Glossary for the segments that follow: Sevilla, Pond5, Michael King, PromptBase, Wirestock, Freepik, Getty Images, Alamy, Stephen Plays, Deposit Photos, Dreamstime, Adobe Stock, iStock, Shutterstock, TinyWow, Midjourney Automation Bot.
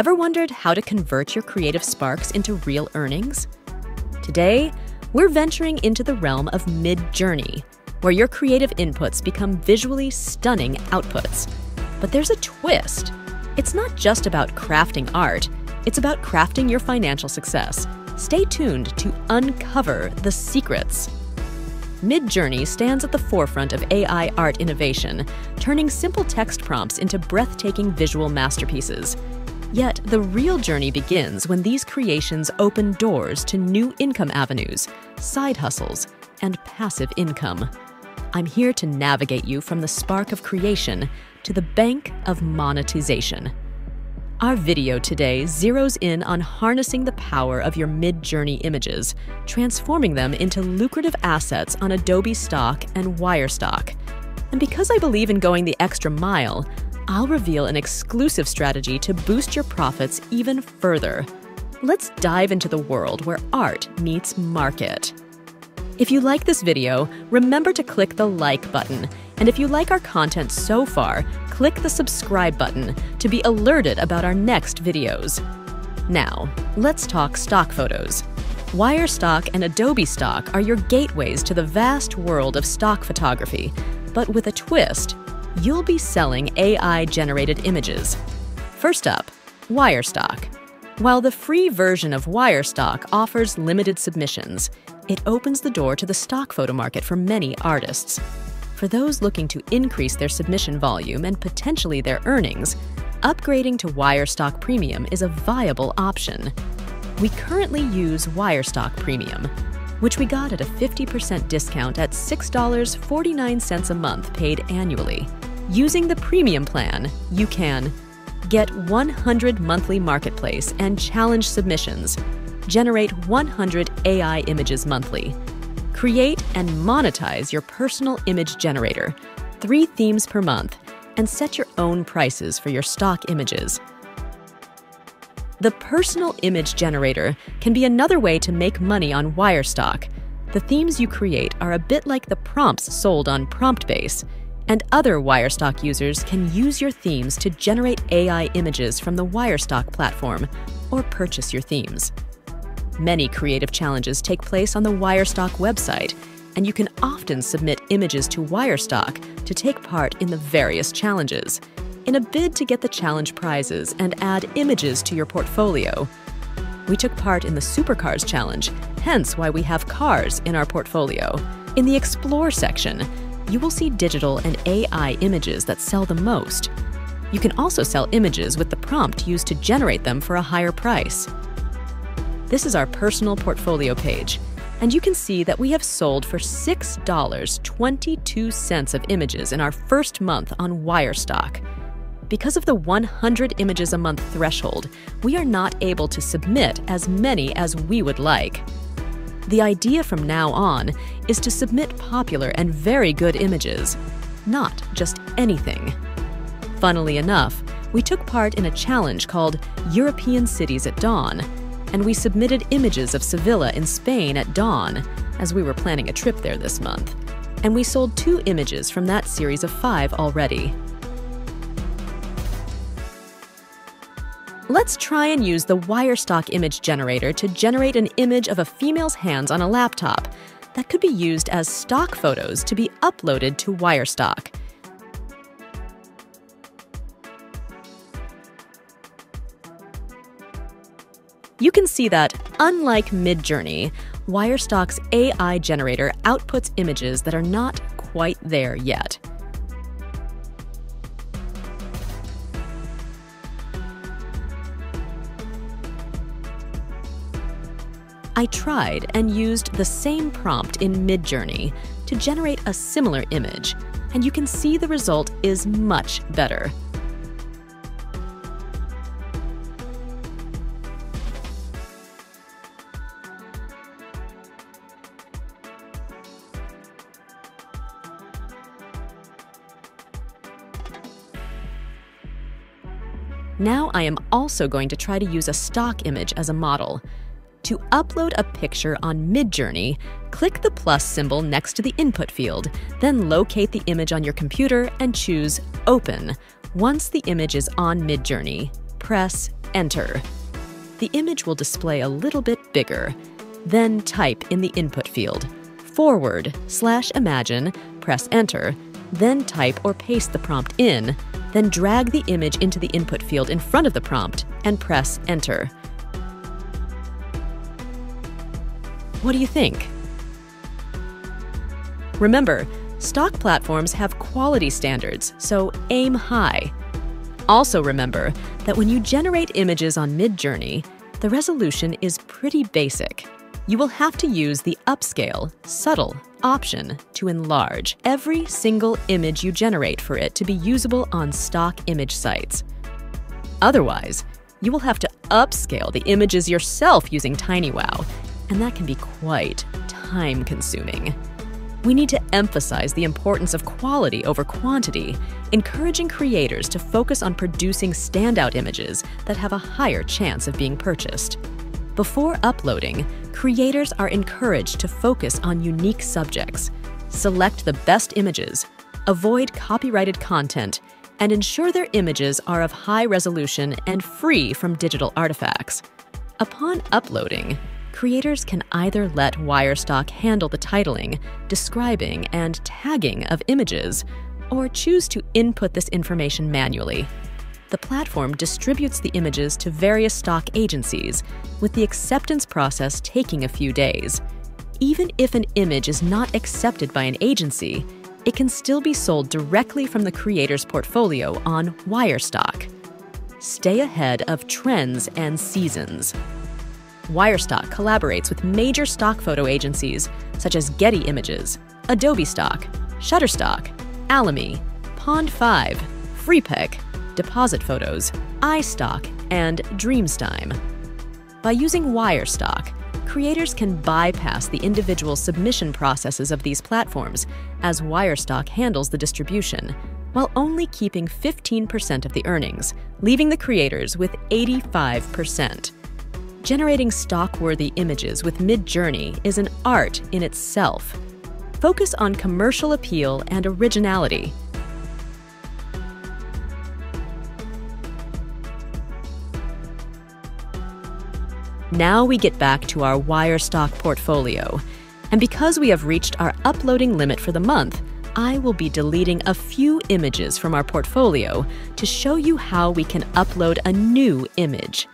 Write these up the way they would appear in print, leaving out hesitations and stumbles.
Ever wondered how to convert your creative sparks into real earnings? Today, we're venturing into the realm of Midjourney, where your creative inputs become visually stunning outputs. But there's a twist. It's not just about crafting art, it's about crafting your financial success. Stay tuned to uncover the secrets. Midjourney stands at the forefront of AI art innovation, turning simple text prompts into breathtaking visual masterpieces. Yet the real journey begins when these creations open doors to new income avenues, side hustles, and passive income. I'm here to navigate you from the spark of creation to the bank of monetization. Our video today zeroes in on harnessing the power of your Midjourney images, transforming them into lucrative assets on Adobe Stock and Wirestock. And because I believe in going the extra mile, I'll reveal an exclusive strategy to boost your profits even further. Let's dive into the world where art meets market. If you like this video, remember to click the like button. And if you like our content so far, click the subscribe button to be alerted about our next videos. Now, let's talk stock photos. Wirestock and Adobe Stock are your gateways to the vast world of stock photography, but with a twist. You'll be selling AI-generated images. First up, Wirestock. While the free version of Wirestock offers limited submissions, it opens the door to the stock photo market for many artists. For those looking to increase their submission volume and potentially their earnings, upgrading to Wirestock Premium is a viable option. We currently use Wirestock Premium, which we got at a 50% discount at $6.49 a month paid annually. Using the premium plan, you can get 100 monthly marketplace and challenge submissions, generate 100 AI images monthly, create and monetize your personal image generator, 3 themes per month, and set your own prices for your stock images. The personal image generator can be another way to make money on Wirestock. The themes you create are a bit like the prompts sold on PromptBase, and other Wirestock users can use your themes to generate AI images from the Wirestock platform or purchase your themes. Many creative challenges take place on the Wirestock website, and you can often submit images to Wirestock to take part in the various challenges, in a bid to get the challenge prizes and add images to your portfolio. We took part in the Supercars Challenge, hence why we have cars in our portfolio. In the Explore section, you will see digital and AI images that sell the most. You can also sell images with the prompt used to generate them for a higher price. This is our personal portfolio page, and you can see that we have sold for $6.22 of images in our first month on Wirestock. Because of the 100 images a month threshold, we are not able to submit as many as we would like. The idea from now on is to submit popular and very good images, not just anything. Funnily enough, we took part in a challenge called European Cities at Dawn, and we submitted images of Sevilla in Spain at dawn, as we were planning a trip there this month, and we sold 2 images from that series of 5 already. Let's try and use the Wirestock image generator to generate an image of a female's hands on a laptop that could be used as stock photos to be uploaded to Wirestock. You can see that, unlike Midjourney, Wirestock's AI generator outputs images that are not quite there yet. I tried and used the same prompt in Midjourney to generate a similar image, and you can see the result is much better. Now I am also going to try to use a stock image as a model. To upload a picture on Midjourney, click the plus symbol next to the input field, then locate the image on your computer and choose Open. Once the image is on Midjourney, press Enter. The image will display a little bit bigger. Then type in the input field, /imagine, press Enter, then type or paste the prompt in, then drag the image into the input field in front of the prompt and press Enter. What do you think? Remember, stock platforms have quality standards, so aim high. Also remember that when you generate images on Midjourney, the resolution is pretty basic. You will have to use the Upscale, Subtle option to enlarge every single image you generate for it to be usable on stock image sites. Otherwise, you will have to upscale the images yourself using TinyWow, and that can be quite time-consuming. We need to emphasize the importance of quality over quantity, encouraging creators to focus on producing standout images that have a higher chance of being purchased. Before uploading, creators are encouraged to focus on unique subjects, select the best images, avoid copyrighted content, and ensure their images are of high resolution and free from digital artifacts. Upon uploading, creators can either let Wirestock handle the titling, describing, and tagging of images, or choose to input this information manually. The platform distributes the images to various stock agencies, with the acceptance process taking a few days. Even if an image is not accepted by an agency, it can still be sold directly from the creator's portfolio on Wirestock. Stay ahead of trends and seasons. Wirestock collaborates with major stock photo agencies such as Getty Images, Adobe Stock, Shutterstock, Alamy, Pond5, Freepik, Deposit Photos, iStock, and Dreamstime. By using Wirestock, creators can bypass the individual submission processes of these platforms, as Wirestock handles the distribution, while only keeping 15% of the earnings, leaving the creators with 85%. Generating stock-worthy images with Midjourney is an art in itself. Focus on commercial appeal and originality. Now we get back to our Wirestock portfolio. And because we have reached our uploading limit for the month, I will be deleting a few images from our portfolio to show you how we can upload a new image.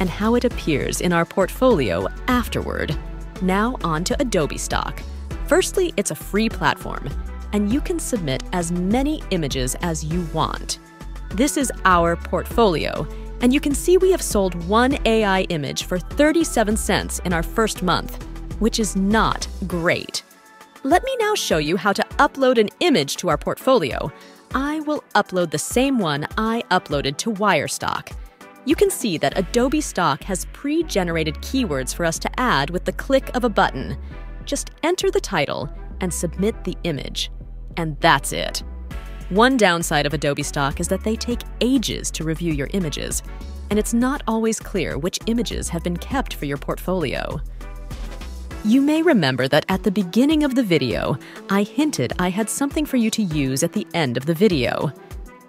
And how it appears in our portfolio afterward. Now on to Adobe Stock. Firstly, it's a free platform, and you can submit as many images as you want. This is our portfolio, and you can see we have sold one AI image for 37 cents in our first month, which is not great. Let me now show you how to upload an image to our portfolio. I will upload the same one I uploaded to Wirestock. You can see that Adobe Stock has pre-generated keywords for us to add with the click of a button. Just enter the title and submit the image. And that's it. One downside of Adobe Stock is that they take ages to review your images, and it's not always clear which images have been kept for your portfolio. You may remember that at the beginning of the video, I hinted I had something for you to use at the end of the video.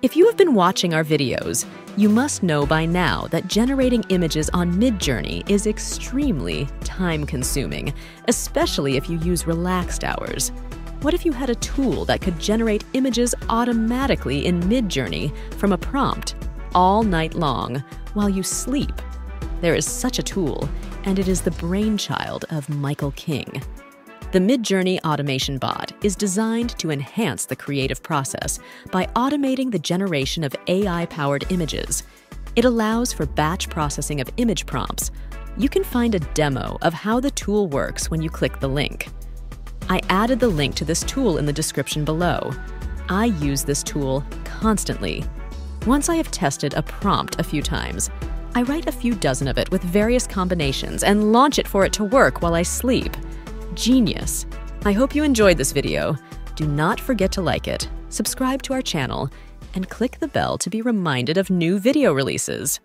If you have been watching our videos, you must know by now that generating images on Midjourney is extremely time-consuming, especially if you use relaxed hours. What if you had a tool that could generate images automatically in Midjourney from a prompt all night long while you sleep? There is such a tool, and it is the brainchild of Michael King. The Midjourney Automation Bot is designed to enhance the creative process by automating the generation of AI-powered images. It allows for batch processing of image prompts. You can find a demo of how the tool works when you click the link. I added the link to this tool in the description below. I use this tool constantly. Once I have tested a prompt a few times, I write a few dozen of it with various combinations and launch it for it to work while I sleep. Genius. I hope you enjoyed this video. Do not forget to like it, subscribe to our channel, and click the bell to be reminded of new video releases.